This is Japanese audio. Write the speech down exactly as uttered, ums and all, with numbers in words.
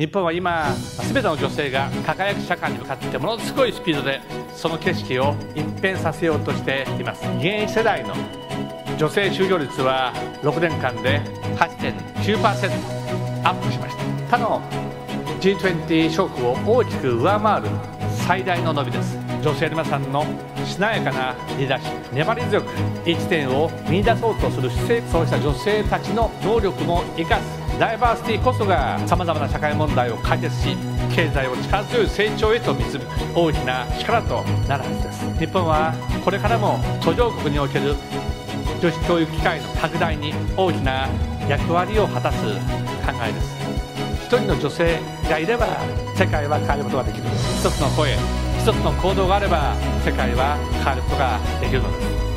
日本は今全ての女性が輝く社会に向かってものすごいスピードでその景色を一変させようとしています。現役世代の女性就業率はろくねんかんで はちてんきゅうパーセント アップしました。他の ジートゥエンティ 諸国を大きく上回る最大の伸びです。女性皆さんのしなやかなリーダーシップ、粘り強く一点を見出そうとする姿勢、そうした女性たちの能力も生かすダイバーシティこそがさまざまな社会問題を解決し、経済を力強い成長へと導く大きな力となるはずです。日本はこれからも途上国における女子教育機会の拡大に大きな役割を果たす考えです。一人の女性がいれば世界は変わることができる。一つの声、一つの行動があれば世界は変わることができるのです。